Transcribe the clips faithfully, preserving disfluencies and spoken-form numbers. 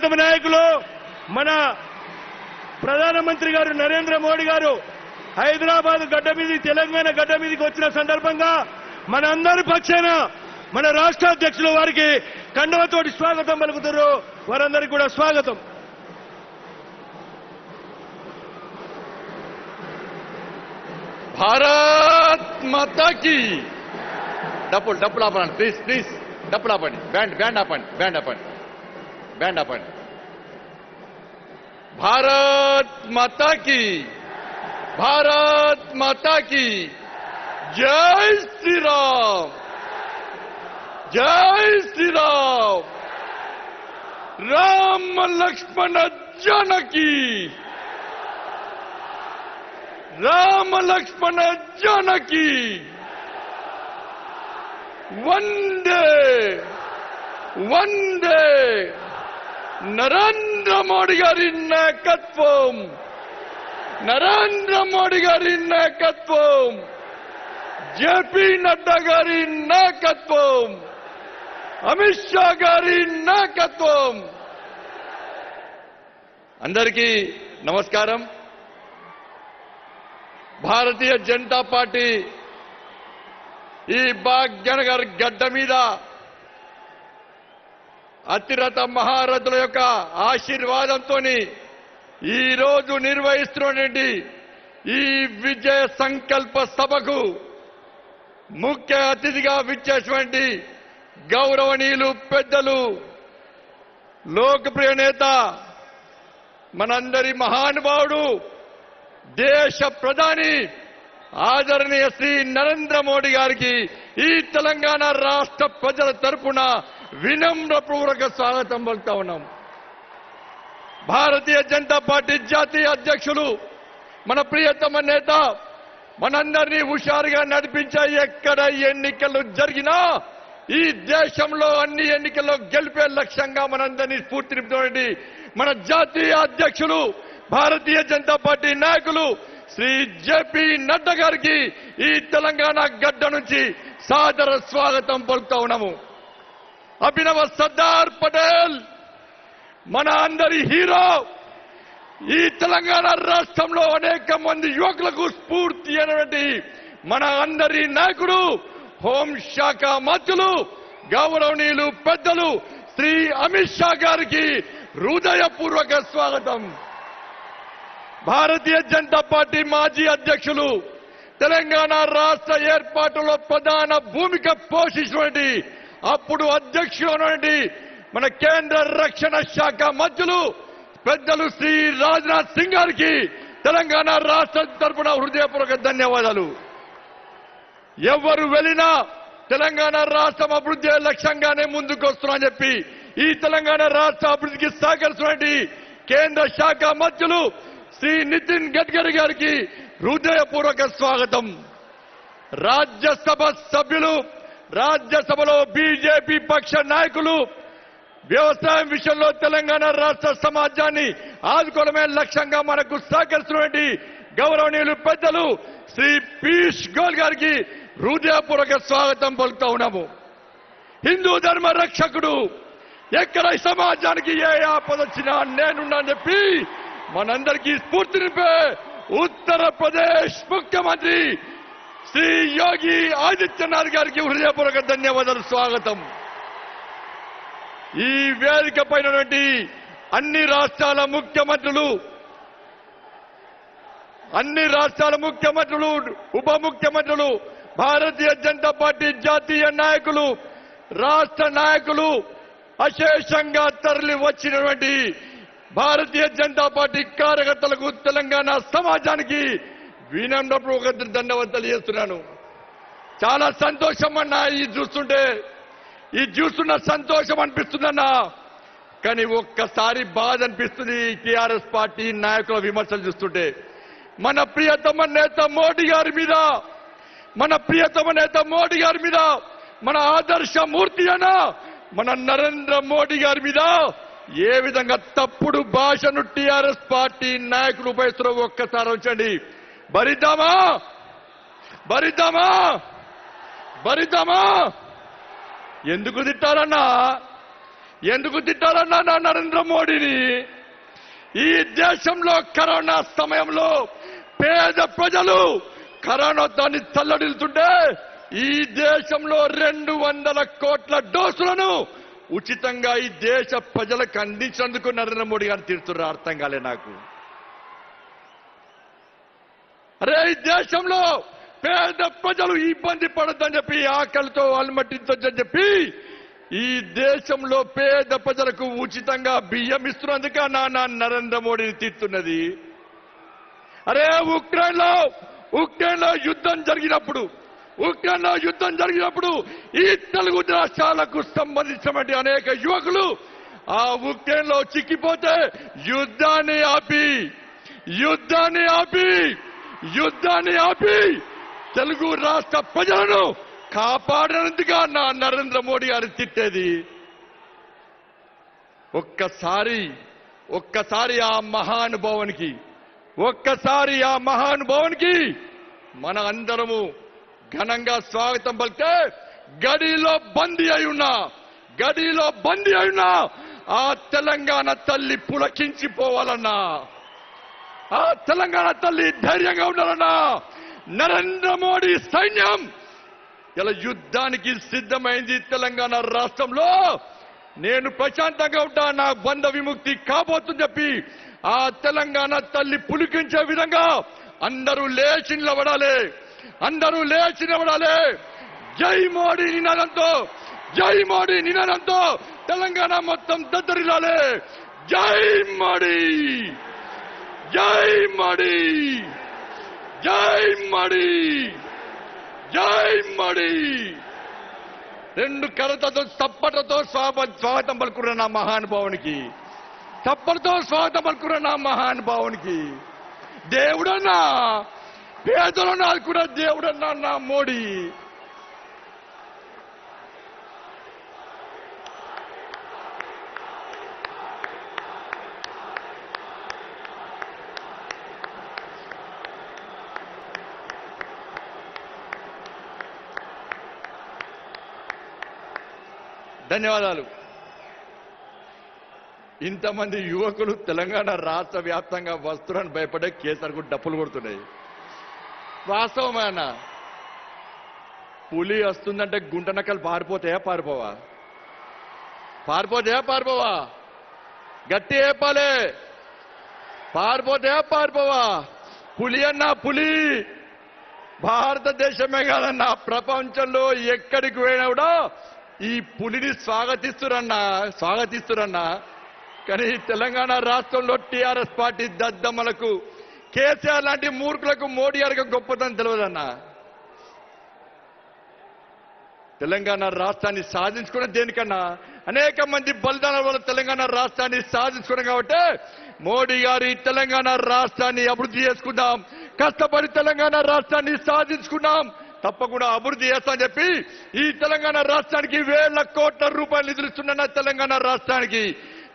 శాతం నాయకులు మన ప్రధానమంత్రి గారు నరేంద్ర మోడీ గారు హైదరాబాద్ గడ్డ మీద తెలంగాణ గడ్డ మీదకి వచ్చిన సందర్భంగా మనందరి పక్షాన మన రాష్ట్ర అధ్యక్షుల వారికి కండవతోటి స్వాగతం పలుకుతారు. వారందరికీ కూడా స్వాగతం. भारत माता की डबल डबल अपन प्लीज प्लीज डबल अपन बैंड बैंड अपन बैंड अपन बैंड अपन भारत माता की भारत माता की जय श्री राम जय श्री राम राम लक्ष्मण जानकी राम लक्ष्मण जानकी वंदे वंदे नरेंद्र मोदी गारी नायकत्वम नरेंद्र मोदी गारी नायकत्वम जेपी नड्डा गारी नायकत्वम अमित शाह गारी नायकत्वम अंदरिकी नमस्कारम. भारतीय जनता पार्टी भाग्यनगर गड्ढ मीद अतिरथ महारथुल యొక్క ఆశీర్వాదంతోని ఈ రోజు నిర్వహిస్తున్నటువంటి ఈ విజయ సంకల్ప సభకు ముఖ్య అతిథిగా విచ్చేసినటువంటి గౌరవనీయులు పెద్దలు లోకప్రియ నేత మనందరి మహానుభావుడు देश प्रधानी आदरणीय श्री नरेंद्र मोदी गारिकी ई तेलंगाण राष्ट्र प्रजल तरपुना विनम्रपूर्वक स्वागतं पलुकुता उन्नाम. भारतीय जनता पार्टी जातीय अध्यक्षुलु मन प्रियतम नेता मनंदरिनी हुषारुगा नडिपिंचे एक्कड एन्निकलु जरिगिना ई देशंलो अन्नि एन्निकल्लो गेलिपे लक्ष्यंगा मनंदरिनी स्फूर्तिनिंपिनटुवंटि मन जातीय अध्यक्षुलु भारतीय जनता पार्टी नायकुलु श्री जेपी नड्डा गारिकी ई तेलंगाणा गड्ढ नुंची सादर स्वागतं पलुकुता उन्नामु. अभिनव सर्दार पटेल मन अंदरि हीरो ई तेलंगाण राष्ट्रंलो अनेक मंदि युवकुलकु स्फूर्ति अयिनटुवंटि मन अंदरि नायकुडु होम शाख मंत्रुलु गौरवनीयुलु पेद्दलु श्री अमित शाह गारिकी हृदयपूर्वक स्वागतं. भारतीय जनता पार्टी माजी अध्यक्षुलु तेलंगाण राष्ट्र एर्पाटुलो प्रधान भूमिका पोषिंचिनटुवंटि अप्पुडु अध्यक्षुलैनटुवंटि मन केंद्र रक्षण शाख मंत्रुलु पेद्दलु श्री राजनाथ सिंग गारिकी तेलंगाण राष्ट्र तर्पुन हृदयपूर्वक धन्यवादालु. एव्वरु वेल्लिना तेलंगाण राष्ट्रम अभिवृद्धि लक्ष्यंगाने मुंदुकु वस्तुन्नामनि चेप्पि ई तेलंगाण राष्ट्र अभिवृद्धिकि सहकरिस्तुन्नटुवंटि केंद्र शाख मंत्रुलु श्री नितिन गडकरी गारिकी हृदयपूर्वक स्वागतं. राज्यसभा सभ्युलु राज्यसभलो बीजेपी पक्ष नायकुलु व्यवसाय विषयंलो तेलंगाण राष्ट्र समाजानि आदुकोवडमे लक्ष्यंगा मनकु सहकरिस्तुन्नटुवंटि गौरवनीयुलु पेद्दलु श्री पीयूष गोयल गारिकी हृदयपूर्वक स्वागतं पलुकुता उन्नामु. हिंदू धर्म रक्षकुडु एक्कड ई समाजानिकि ए आपद वच्चिना नेनुन्नानु चेप्पि मనందరికీ స్ఫూర్తినిపే उत्तर प्रदेश मुख्यमंत्री श्री योगी आदित्यनाथ గారికి హృదయపూర్వక ధన్యవాదాలు स्वागतం. ఈ వేదికపైన నుండి అన్ని రాష్ట్రాల ముఖ్యమంత్రులు అన్ని రాష్ట్రాల ముఖ్యమంత్రులు ఉప ముఖ్యమంత్రులు भारतीय जनता पार्टी జాతీయ నాయకులు రాష్ట్ర నాయకులు అశేషంగా తరలి వచ్చినటువంటి भारतीय जनता पार्टी कार्यकर्तलकु तेलंगाणा समाजानिकी विनम्रपूर्वक धन्यवादालु తెలియజేస్తున్నాను. చాలా సంతోషం అన్న ఈ చూస్తుంటే ఈ చూస్తున్న సంతోషం అనిపిస్తుందన్న కానీ ఒక్కసారి బాధ అనిపిస్తుంది టీఆర్ఎస్ పార్టీ నాయకుల విమర్శలు చూస్తుంటే. మన ప్రియతమ నేత మోడీ గారి మీద మన ప్రియతమ నేత మోడీ గారి మీద మన ఆదర్శ మూర్తి అన్న మన నరేంద్ర మోడీ గారి మీద ఏ విధంగా తప్పుడు భాషను టిఆర్ఎస్ పార్టీ నాయకులు ఉపయోగిస్తారో ఒక్కసారి ఆలోచించండి. భరిద్దామా భరిద్దామా భరిద్దామా ఎందుకు తిట్టారన్నా ఎందుకు తిట్టాలన్నా నరేంద్ర మోడీని? ఈ దేశంలో కరోనా సమయంలో పేద ప్రజలు కరోనాతో తల్లడిల్తుంటే ఈ దేశంలో రెండు వందల కోట్ల డోసులను ఉచితంగా ఈ దేశ ప్రజలకు అందించేందుకు నరేంద్ర మోడీ గారు తీరుతున్నారు. అర్థం కాలే నాకు. అరే ఈ దేశంలో పేద ప్రజలు ఇబ్బంది పడొద్దని చెప్పి ఆకలితో అలమటించొద్దని చెప్పి ఈ దేశంలో పేద ప్రజలకు ఉచితంగా బియ్యం ఇస్తున్నందుక నాన్న నరేంద్ర మోడీని తిట్టున్నది. అరే ఉక్రెయిన్ లో ఉక్రెయిన్ లో యుద్ధం జరిగినప్పుడు ఉక్రెయిన్ లో యుద్ధం జరిగినప్పుడు ఈ తెలుగు రాష్ట్రాలకు సంబంధించినటువంటి అనేక యువకులు ఆ ఉక్రెయిన్ లో చిక్కిపోతే యుద్ధాన్ని ఆపి యుద్ధాన్ని ఆపి యుద్ధాన్ని ఆపి తెలుగు రాష్ట్ర ప్రజలను కాపాడనందుగా నా నరేంద్ర మోడీ గారు తిట్టేది. ఒక్కసారి ఒక్కసారి ఆ మహానుభావునికి ఒక్కసారి ఆ మహానుభావునికి మన అందరము ఘనంగా స్వాగతం పలికితే గడిలో బందీ అయినా గడిలో బందీ అయినా ఆ తెలంగాణ తల్లి పులకించిపోవాలన్నా ఆ తెలంగాణ తల్లి ధైర్యంగా ఉండాలన్నా నరేంద్ర మోడీ సైన్యం ఇలా యుద్ధానికి సిద్ధమైంది. తెలంగాణ రాష్ట్రంలో నేను ప్రశాంతంగా ఉంటా, నా బంధ విముక్తి కాబోతుందని చెప్పి ఆ తెలంగాణ తల్లి పులికించే విధంగా అందరూ లేచి నిలబడాలి, అందరూ లేచి నిలబడాలి. జై మోడీ నినాదంతో, జై మోడీ నినాదంతో తెలంగాణ మొత్తం దద్దరిల్లాలి. జై మోడీ, జై మోడీ, జై మోడీ, జై మోడీ. రెండు కరతతో చప్పట్లతో స్వాగతం పలుకున్న నా మహానుభావునికి, చప్పటితో స్వాగతం పలుకున్న నా మహానుభావునికి దేవుడన్నా, పేదలను ఆదుకున్న దేవుడన్నా నా మోడీ. ధన్యవాదాలు. ఇంతమంది యువకులు తెలంగాణ రాష్ట్ర వ్యాప్తంగా వస్తువులను భయపడే కేసీఆర్కు డప్పులు కొడుతున్నాయి. వాస్తవమైన పులి వస్తుందంటే గుంటనక్కలు పారిపోతాయా పారిపోవా? పారిపోతాయా పారిపోవా? గట్టి ఏపాలే. పారిపోతాయా పారిపోవా? పులి అన్నా పులి భారతదేశమే కాదన్నా ప్రపంచంలో ఎక్కడికి పోయినా కూడా ఈ పులిని స్వాగతిస్తురన్నా స్వాగతిస్తురన్నా కానీ తెలంగాణ రాష్ట్రంలో టీఆర్ఎస్ పార్టీ దద్దమ్మలకు కేసీఆర్ లాంటి మూర్ఖులకు మోడీ గారికి గొప్పతనం తెలియదన్నా. తెలంగాణ రాష్ట్రాన్ని సాధించుకున్న దేనికన్నా అనేక మంది బలిదానాల వల్ల తెలంగాణ రాష్ట్రాన్ని సాధించుకున్నాం కాబట్టి మోడీ గారి తెలంగాణ రాష్ట్రాన్ని అభివృద్ధి చేసుకుందాం, కష్టపడి తెలంగాణ రాష్ట్రాన్ని సాధించుకున్నాం, తప్పకుండా అభివృద్ధి చేస్తా అని చెప్పి ఈ తెలంగాణ రాష్ట్రానికి వేల కోట్ల రూపాయలు నిధులు ఇస్తున్న తెలంగాణ రాష్ట్రానికి,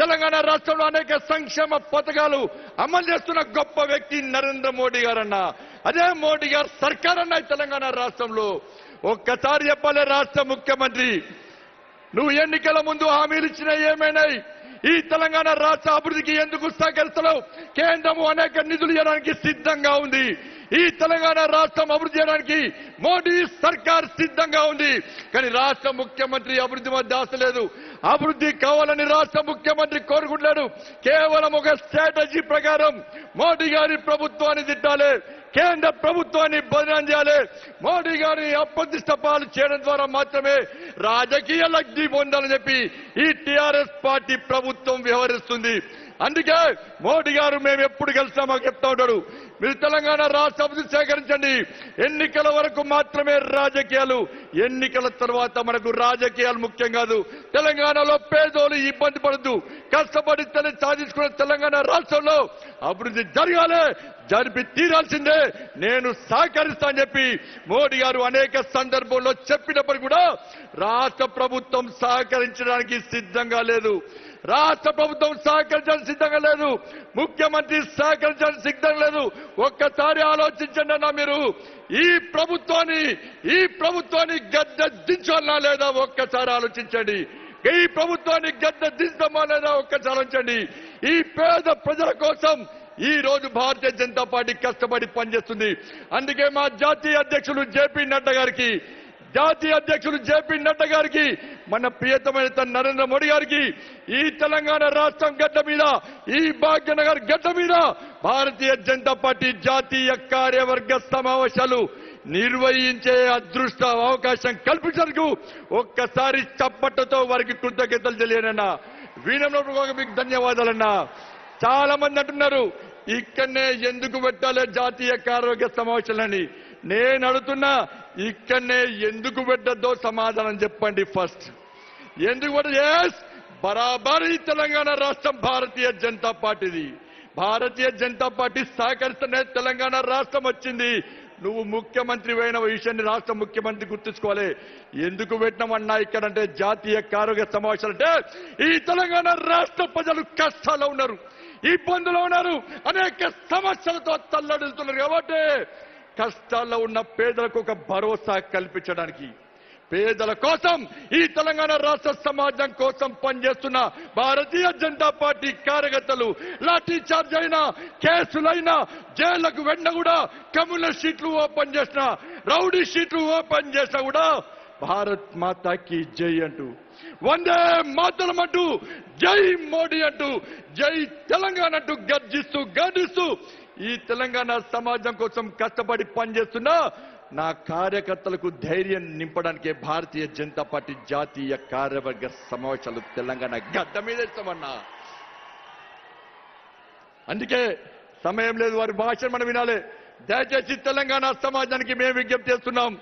తెలంగాణ రాష్ట్రంలో అనేక సంక్షేమ పథకాలు అమలు చేస్తున్న గొప్ప వ్యక్తి నరేంద్ర మోడీ గారన్న. అదే మోడీ గారు సర్కార్ అన్న తెలంగాణ రాష్ట్రంలో. ఒక్కసారి చెప్పాలి రాష్ట్ర ముఖ్యమంత్రి, నువ్వు ఎన్నికల ముందు హామీలు ఇచ్చినా ఏమైనాయి? ఈ తెలంగాణ రాష్ట్ర అభివృద్ధికి ఎందుకు సహకరిస్తలేవు? కేంద్రము అనేక నిధులు ఇవ్వడానికి సిద్ధంగా ఉంది. ఈ తెలంగాణ రాష్ట్రం అభివృద్ధి చేయడానికి మోడీ సర్కార్ సిద్ధంగా ఉంది. కానీ రాష్ట్ర ముఖ్యమంత్రి అభివృద్ధి మధ్య ఆశ లేదు. అభివృద్ధి కావాలని రాష్ట్ర ముఖ్యమంత్రి కోరుకుంటున్నాడు. కేవలం ఒక స్ట్రాటజీ ప్రకారం మోడీ గారి ప్రభుత్వాన్ని తిట్టాలి, కేంద్ర ప్రభుత్వాన్ని బదనాం చేయాలి, మోడీ గారిని అప్రతిష్ట పాలు చేయడం ద్వారా మాత్రమే రాజకీయ లబ్ధి పొందాలని చెప్పి ఈ టీఆర్ఎస్ పార్టీ ప్రభుత్వం వ్యవహరిస్తుంది. అందుకే మోడీ గారు మేము ఎప్పుడు కలిసినా మాకు చెప్తా ఉంటాడు, మీరు తెలంగాణ రాష్ట్ర అభివృద్ధి సేకరించండి, ఎన్నికల వరకు మాత్రమే రాజకీయాలు, ఎన్నికల తర్వాత మనకు రాజకీయాలు ముఖ్యం కాదు, తెలంగాణలో పేదోళ్ళు ఇబ్బంది పడద్దు, కష్టపడి సాధించుకున్న తెలంగాణ రాష్ట్రంలో అభివృద్ధి జరగాలి, జరిపి తీరాల్సిందే, నేను సహకరిస్తా అని చెప్పి మోడీ గారు అనేక సందర్భాల్లో చెప్పినప్పుడు కూడా రాష్ట్ర ప్రభుత్వం సహకరించడానికి సిద్ధంగా లేదు. రాష్ట్ర ప్రభుత్వం సహకరించడానికి సిద్ధంగా లేదు, ముఖ్యమంత్రి సహకరించడానికి సిద్ధంగా లేదు. ఒక్కసారి ఆలోచించండి అన్నా, మీరు ఈ ప్రభుత్వాన్ని ఈ ప్రభుత్వాన్ని గద్దె దించాలన్నా లేదా? ఒక్కసారి ఆలోచించండి. ఈ ప్రభుత్వానికి గద్ద దిశమాలైన ఒక్క చలంచండి ఈ పేద ప్రజల కోసం ఈ రోజు భారతీయ జనతా పార్టీ కష్టపడి పనిచేస్తుంది అందుకే మా జాతీయ అధ్యక్షులు जेपी నడ్డా గారికి జాతీయ అధ్యక్షులు जेपी నడ్డా గారికి మన ప్రియతమైన నరేంద్ర మోడీ గారికి ఈ తెలంగాణ రాష్ట్రం గడ్డ మీద ఈ భాగ్యనగర్ గడ్డ మీద భారతీయ జనతా పార్టీ జాతీయ కార్యవర్గ సమావేశాలు నిర్వహించే అదృష్ట అవకాశం కల్పించడానికి ఒక్కసారి చప్పట్లతో వారికి కృతజ్ఞతలు తెలియనన్నా వీణంలో మీకు ధన్యవాదాలన్నా చాలా మంది అంటున్నారు ఇక్కడనే ఎందుకు పెట్టాలి జాతీయ కార్యవర్గ సమావేశాలని నేను అడుగుతున్నా ఇక్కడనే ఎందుకు పెట్టద్దో సమాధానం చెప్పండి ఫస్ట్ ఎందుకు పెట్టదు బరాబర్ ఈ తెలంగాణ రాష్ట్రం భారతీయ జనతా పార్టీది భారతీయ జనతా పార్టీ సహకరిస్తేనే తెలంగాణ రాష్ట్రం వచ్చింది నువ్వు ముఖ్యమంత్రి అయిన విషయాన్ని రాష్ట్ర ముఖ్యమంత్రి గుర్తుంచుకోవాలి ఎందుకు పెట్టమన్నా ఇక్కడంటే జాతీయ కార్యవర్గ సమావేశాలు అంటే ఈ తెలంగాణ రాష్ట్ర ప్రజలు కష్టాల్లో ఉన్నారు ఇబ్బందుల్లో ఉన్నారు అనేక సమస్యలతో తల్లడిల్లుతున్నారు కాబట్టి కష్టాల్లో ఉన్న పేదలకు ఒక భరోసా కల్పించడానికి పేదల కోసం ఈ తెలంగాణ రాష్ట్ర సమాజం కోసం పనిచేస్తున్న భారతీయ జనతా పార్టీ కార్యకర్తలు లాఠీ చార్జ్ అయినా కేసులైనా జైళ్లకు వెన్న కూడా కమ్యూనల్ షీట్లు ఓపెన్ చేసినా రౌడీ షీట్లు ఓపెన్ చేసినా కూడా భారత్ మాతాకి జై అంటూ వందే మాతరం అంటూ జై మోడీ అంటూ జై తెలంగాణ అంటూ గర్జిస్తూ గర్జిస్తూ ఈ తెలంగాణ సమాజం కోసం కష్టపడి పనిచేస్తున్న నా కార్యకర్తలకు ధైర్యం నింపడానికి భారతీయ జనతా పార్టీ జాతీయ కార్యవర్గ సమావేశాలు తెలంగాణ గడ్డ మీద ఇస్తామన్నా అందుకే సమయం లేదు వారి భాషను మనం వినాలి దయచేసి తెలంగాణ సమాజానికి మేము విజ్ఞప్తి చేస్తున్నాం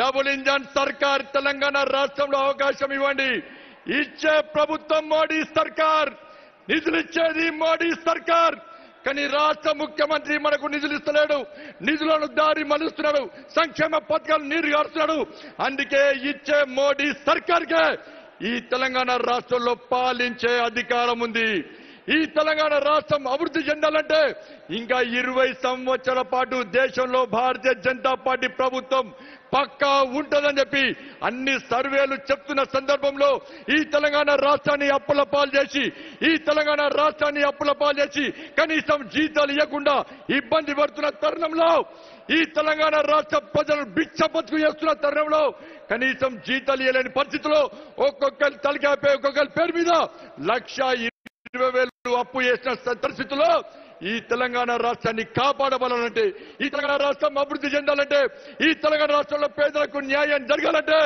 డబుల్ ఇంజన్ సర్కార్ తెలంగాణ రాష్ట్రంలో అవకాశం ఇవ్వండి ఇచ్చే ప్రభుత్వం మోడీ సర్కార్ నిధులు ఇచ్చేది మోడీ సర్కార్ కానీ రాష్ట్ర ముఖ్యమంత్రి మనకు నిధులు ఇస్తలేడు నిధులను దారి మలుస్తున్నాడు సంక్షేమ పథకాలు నీరు గారుస్తున్నాడు అందుకే ఇచ్చే మోడీ సర్కార్కే ఈ తెలంగాణ రాష్ట్రంలో పాలించే అధికారం ఉంది ఈ తెలంగాణ రాష్ట్రం అభివృద్ధి చెందాలంటే ఇంకా ఇరవై సంవత్సరాల పాటు దేశంలో భారతీయ జనతా పార్టీ ప్రభుత్వం పక్కా ఉంటుందని చెప్పి అన్ని సర్వేలు చెప్తున్న సందర్భంలో ఈ తెలంగాణ రాష్ట్రాన్ని అప్పుల పాలు చేసి ఈ తెలంగాణ రాష్ట్రాన్ని అప్పుల పాలు చేసి కనీసం జీతాలు ఇవ్వకుండా ఇబ్బంది పడుతున్న తరుణంలో ఈ తెలంగాణ రాష్ట్ర ప్రజలు బిచ్చ బతుకు చేస్తున్న తరుణంలో కనీసం జీతాలు ఇవ్వలేని పరిస్థితిలో ఒక్కొక్కరి తలకాపై ఒక్కొక్కరి పేరు మీద లక్ష ఇరవై వేలు అప్పు చేసిన పరిస్థితుల్లో ఈ తెలంగాణ రాష్ట్రాన్ని కాపాడబడాలంటే ఈ తెలంగాణ రాష్ట్రం అభివృద్ధి చెందాలంటే ఈ తెలంగాణ రాష్ట్రంలో పేదలకు న్యాయం జరగాలంటే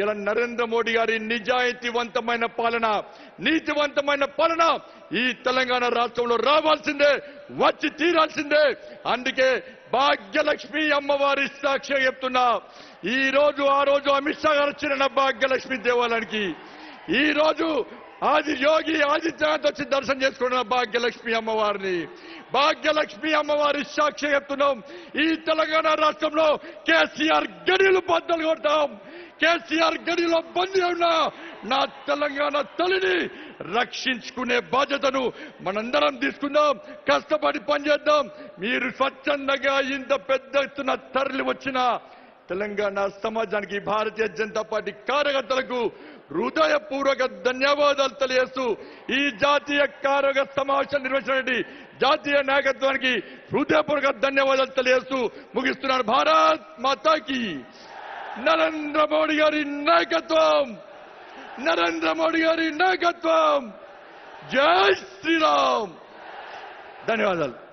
ఇలా నరేంద్ర మోడీ గారి నిజాయితీవంతమైన పాలన నీతివంతమైన పాలన ఈ తెలంగాణ రాష్ట్రంలో రావాల్సిందే వచ్చి తీరాల్సిందే అందుకే భాగ్యలక్ష్మి అమ్మవారి సాక్షి చెప్తున్నా ఈ రోజు ఆ రోజు అమిత్ షా గారు వచ్చిన భాగ్యలక్ష్మి దేవాలయానికి ఈ రోజు आज योगी आदित्यनाथ వచ్చి దర్శనం చేసుకున్న భాగ్యలక్ష్మి అమ్మవారిని భాగ్యలక్ష్మి అమ్మవారి సాక్షి చెప్తున్నాం ఈ తెలంగాణ రాష్ట్రంలో కేసీఆర్ గడిలు బద్దలు కొడతాం కేసీఆర్ గడిలో బందీ ఉన్నా నా తెలంగాణ తల్లిని రక్షించుకునే బాధ్యతను మనందరం తీసుకుందాం కష్టపడి పనిచేద్దాం మీరు స్వచ్ఛందంగా ఇంత పెద్ద ఎత్తున తరలి వచ్చిన తెలంగాణ సమాజానికి భారతీయ జనతా పార్టీ కార్యకర్తలకు హృదయపూర్వక ధన్యవాదాలు తెలియజేస్తూ ఈ జాతీయ కార్యవర్గ సమావేశం నిర్వహించినటువంటి జాతీయ నాయకత్వానికి హృదయపూర్వక ధన్యవాదాలు తెలియజేస్తూ ముగిస్తున్నాను భారత్ మాతాకి నరేంద్ర మోడీ గారి నాయకత్వం నరేంద్ర మోడీ గారి నాయకత్వం జై శ్రీరామ్ ధన్యవాదాలు